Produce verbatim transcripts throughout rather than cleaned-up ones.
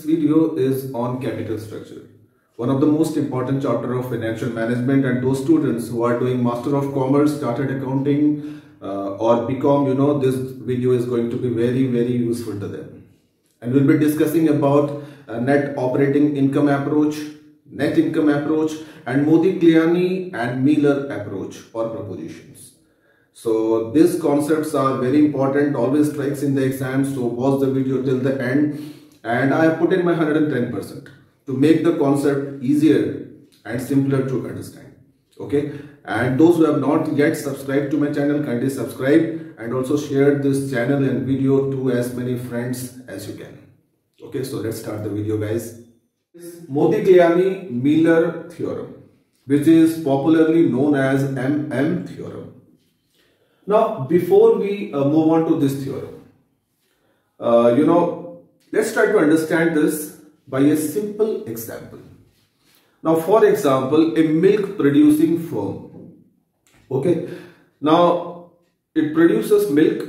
This video is on capital structure, one of the most important chapter of financial management, and those students who are doing Master of Commerce, Chartered Accounting uh, or BCom, you know, this video is going to be very very useful to them. And we'll be discussing about uh, net operating income approach, net income approach, and Modigliani and Miller approach or propositions. So these concepts are very important, always strikes in the exam, so watch the video till the end. And I have put in my one hundred ten percent to make the concept easier and simpler to understand. Okay, and those who have not yet subscribed to my channel, kindly subscribe and also share this channel and video to as many friends as you can. Okay, so let's start the video, guys. Modigliani-Miller theorem, which is popularly known as M M theorem. Now, before we uh, move on to this theorem, uh, you know, let's try to understand this by a simple example. Now, for example, a milk producing firm, okay, now it produces milk,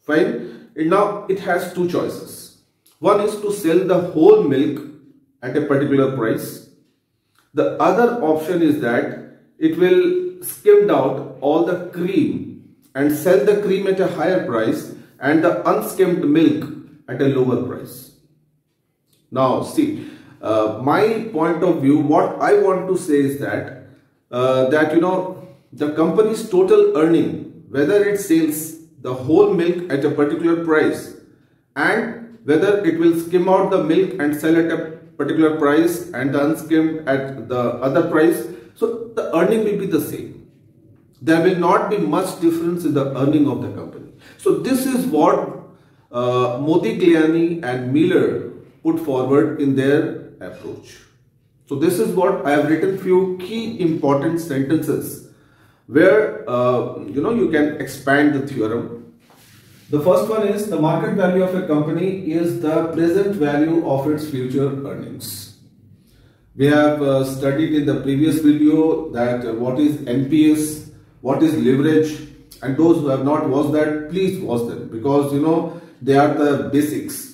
fine, and now it has two choices. One is to sell the whole milk at a particular price. The other option is that it will skim out all the cream and sell the cream at a higher price and the unskimmed milk at a lower price. Now see, uh, my point of view, what I want to say is that, uh, that you know, the company's total earning, whether it sells the whole milk at a particular price and whether it will skim out the milk and sell at a particular price and the unskimmed at the other price, so the earning will be the same. There will not be much difference in the earning of the company. So this is what uh, Modigliani and Miller put forward in their approach. So this is what I have written, few key important sentences where uh, you know, you can expand the theorem. The first one is, the market value of a company is the present value of its future earnings. We have uh, studied in the previous video that uh, what is N P S, what is leverage, and those who have not watched that, please watch them, because you know, they are the basics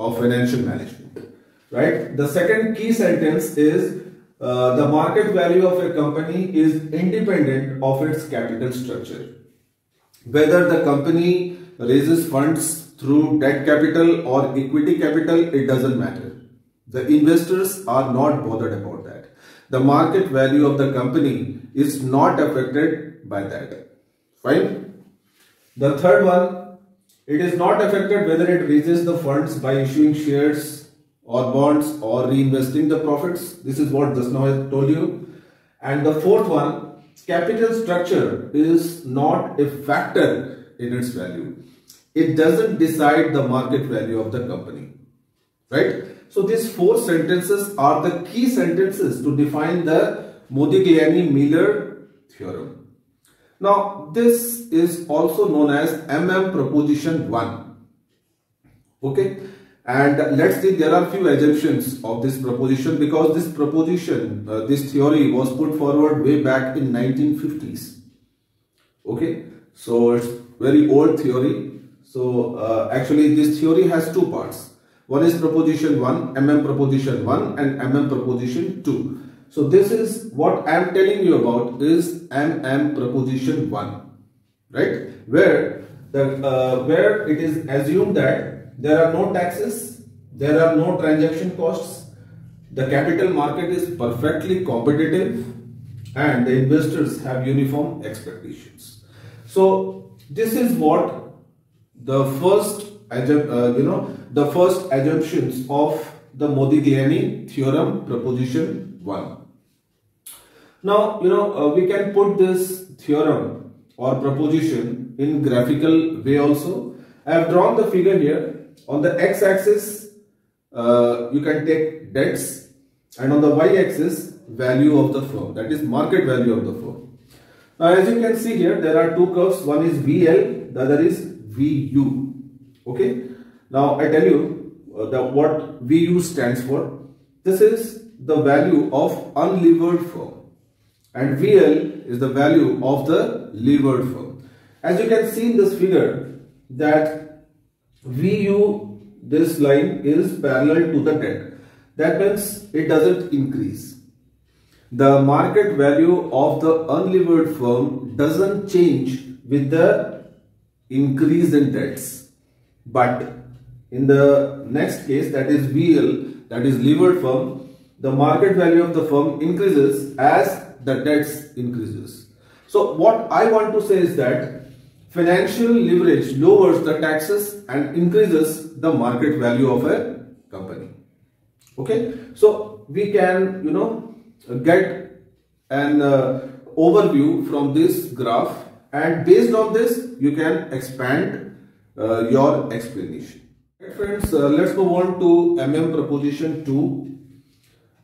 of financial management, right? The second key sentence is, uh, the market value of a company is independent of its capital structure. Whether the company raises funds through debt capital or equity capital, it doesn't matter. The investors are not bothered about that. The market value of the company is not affected by that. Fine. The third one, it is not affected whether it raises the funds by issuing shares or bonds or reinvesting the profits. This is what just now I told you. And the fourth one, capital structure is not a factor in its value. It doesn't decide the market value of the company. Right? So these four sentences are the key sentences to define the Modigliani-Miller theorem. Now, this is also known as M M Proposition one. Okay, and let's see, there are few assumptions of this proposition, because this proposition, uh, this theory was put forward way back in nineteen fifties. Okay, so it's very old theory. So uh, actually this theory has two parts. One is Proposition one, M M Proposition one, and M M Proposition two. So this is what I am telling you about, is M M Proposition one, right? Where the uh, where it is assumed that there are no taxes, there are no transaction costs, the capital market is perfectly competitive, and the investors have uniform expectations. So this is what the first uh, you know the first assumptions of the Modigliani theorem, Proposition one. Now, you know, uh, we can put this theorem or proposition in graphical way also. I have drawn the figure here. On the x-axis, uh, you can take debts, and on the y-axis, value of the firm, that is market value of the firm. Now, as you can see here, there are two curves. One is V L, the other is V U. Okay. Now, I tell you uh, the, what V U stands for. This is the value of unlevered firm, and V L is the value of the levered firm. As you can see in this figure, that V U this line is parallel to the debt. That means it doesn't increase. The market value of the unlevered firm doesn't change with the increase in debts. But in the next case, that is V L, that is levered firm, the market value of the firm increases as the debts increases. So what I want to say is that financial leverage lowers the taxes and increases the market value of a company. Okay, so we can, you know, get an uh, overview from this graph, and based on this you can expand uh, your explanation. Right, friends, uh, let's move on to M M Proposition two.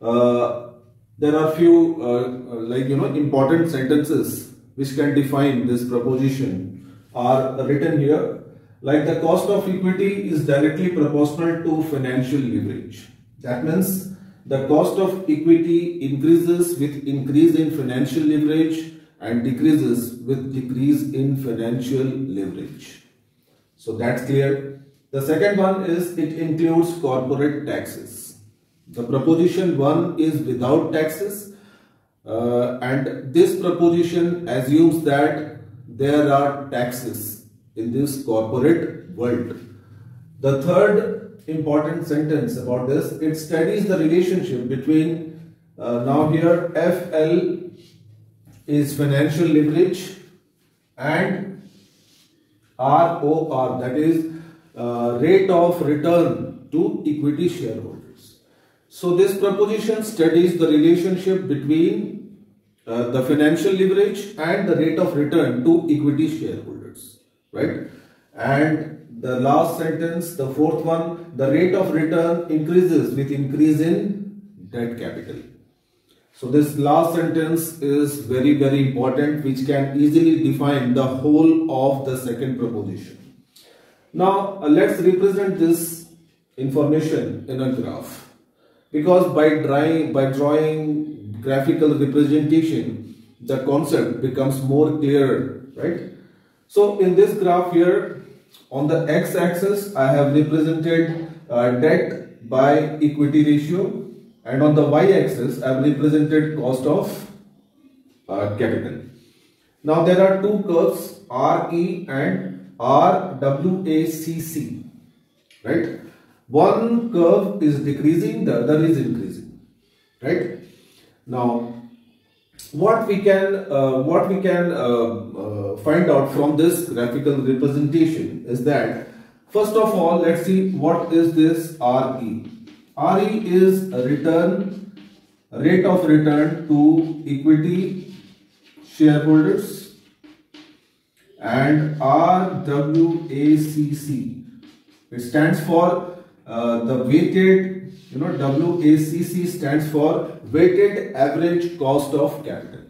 Uh, there are few uh, like you know important sentences which can define this proposition are written here, like the cost of equity is directly proportional to financial leverage. That means the cost of equity increases with increase in financial leverage and decreases with decrease in financial leverage. So that's clear. The second one is it includes corporate taxes. The proposition one is without taxes, uh, and this proposition assumes that there are taxes in this corporate world. The third important sentence about this, it studies the relationship between uh, now here F L is financial leverage and R O R, that is uh, rate of return to equity shareholders. So this proposition studies the relationship between uh, the financial leverage and the rate of return to equity shareholders, right? And the last sentence, the fourth one, the rate of return increases with increase in debt capital. So this last sentence is very very important, which can easily define the whole of the second proposition. Now uh, let's represent this information in a graph, because by drawing, by drawing graphical representation the concept becomes more clear, right? So in this graph here, on the x-axis I have represented uh, debt by equity ratio, and on the y-axis I have represented cost of uh, capital. Now there are two curves, R E and R W A C C, right? One curve is decreasing, the other is increasing, right? Now what we can uh, what we can uh, uh, find out from this graphical representation is that, first of all, let's see what is this R E. R E is a return, rate of return to equity shareholders, and R W A C C, it stands for uh, the weighted, you know, W A C C stands for weighted average cost of capital.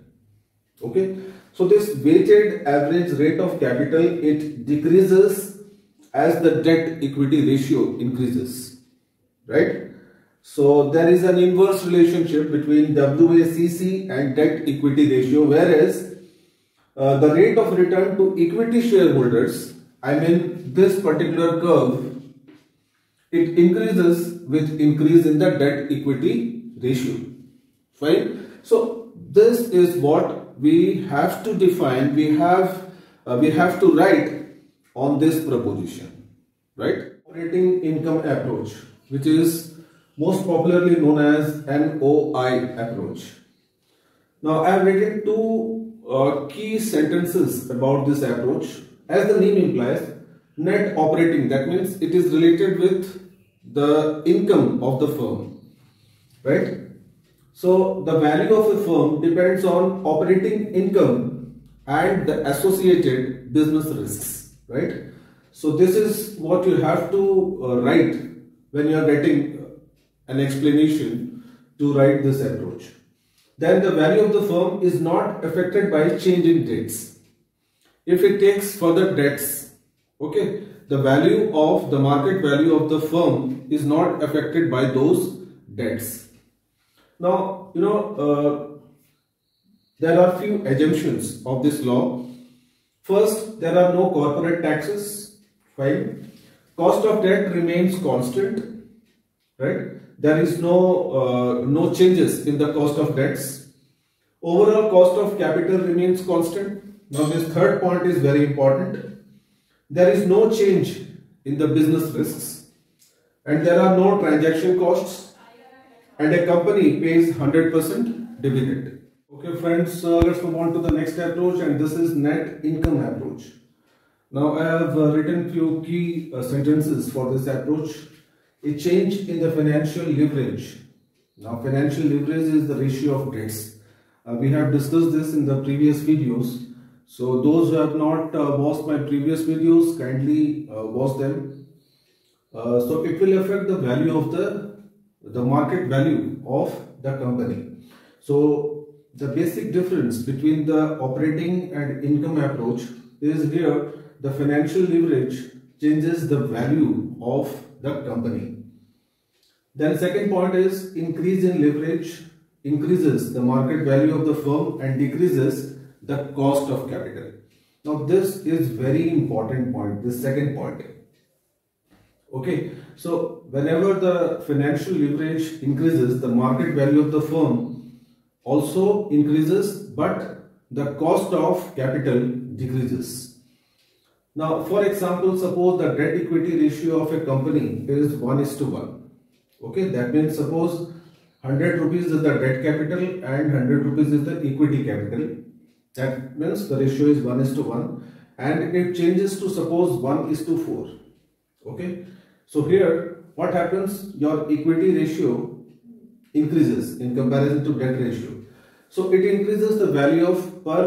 Okay, so this weighted average rate of capital, it decreases as the debt equity ratio increases, right? So there is an inverse relationship between W A C C and debt equity ratio, whereas uh, the rate of return to equity shareholders, I mean this particular curve, it increases with increase in the debt equity ratio. Fine. So this is what we have to define. We have uh, we have to write on this proposition, right? Operating income approach, which is most popularly known as N O I approach. Now I have written two uh, key sentences about this approach. As the name implies, net operating, that means it is related with the income of the firm, right? So the value of a firm depends on operating income and the associated business risks, right? So this is what you have to uh, write when you are getting an explanation to write this approach. Then the value of the firm is not affected by change in debts. If it takes further debts, okay, the value of the market value of the firm is not affected by those debts. Now, you know, uh, there are few assumptions of this law. First, there are no corporate taxes. Fine. cost of debt remains constant, right? There is no uh, no changes in the cost of debts. Overall cost of capital remains constant. Now this third point is very important. There is no change in the business risks, and there are no transaction costs, and a company pays one hundred percent dividend. Okay friends, uh, let's move on to the next approach, and this is net income approach. Now I have uh, written few key uh, sentences for this approach. A change in the financial leverage. Now financial leverage is the ratio of debts. Uh, we have discussed this in the previous videos. So those who have not uh, watched my previous videos, kindly uh, watch them. Uh, so it will affect the value of the, the market value of the company. So the basic difference between the operating and income approach is here the financial leverage changes the value of the company. Then second point is increase in leverage increases the market value of the firm and decreases the cost of capital. Now this is very important point, this second point. Okay, so whenever the financial leverage increases, the market value of the firm also increases, but the cost of capital decreases. Now, for example, suppose the debt equity ratio of a company is one is to one. Okay, that means suppose one hundred rupees is the debt capital and one hundred rupees is the equity capital. That means the ratio is one is to one, and it changes to suppose one is to four. Okay, so here what happens? Your equity ratio increases in comparison to debt ratio. So it increases the value of per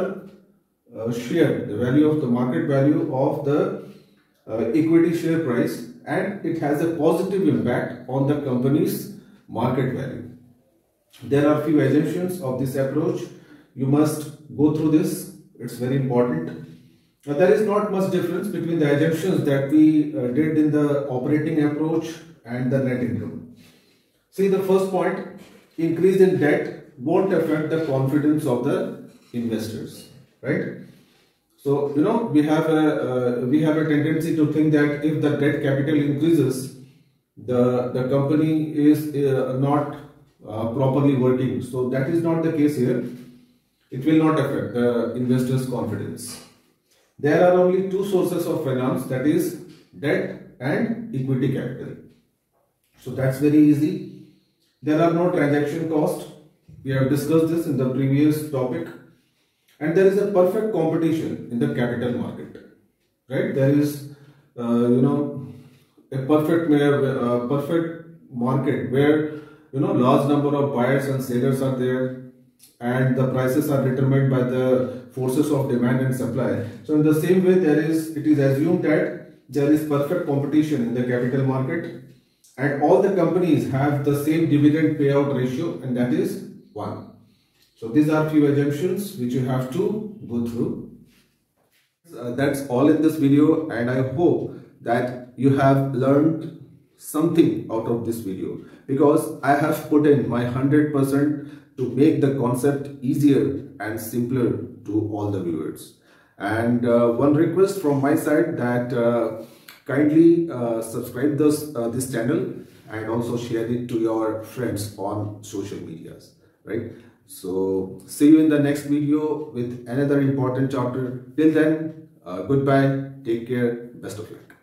Uh, share, the value of the market value of the uh, equity share price, and it has a positive impact on the company's market value. There are few assumptions of this approach. You must go through this, it's very important. Now, there is not much difference between the assumptions that we uh, did in the operating approach and the net income. See, the first point, increase in debt won't affect the confidence of the investors. Right, so you know we have a uh, we have a tendency to think that if the debt capital increases, the the company is uh, not uh, properly working. So that is not the case here. It will not affect the investors' confidence. There are only two sources of finance, that is debt and equity capital. So that's very easy. There are no transaction costs. We have discussed this in the previous topic. And there is a perfect competition in the capital market, right? There is, uh, you know, a perfect, uh, perfect market where, you know, large number of buyers and sellers are there, and the prices are determined by the forces of demand and supply. So in the same way, there is, it is assumed that there is perfect competition in the capital market, and all the companies have the same dividend payout ratio, and that is one. So these are few assumptions which you have to go through. Uh, that's all in this video, and I hope that you have learned something out of this video, because I have put in my one hundred percent to make the concept easier and simpler to all the viewers. And uh, one request from my side, that uh, kindly uh, subscribe this, uh, this channel, and also share it to your friends on social medias, right? So, see you in the next video with another important chapter. Till then, uh, goodbye, take care, best of luck.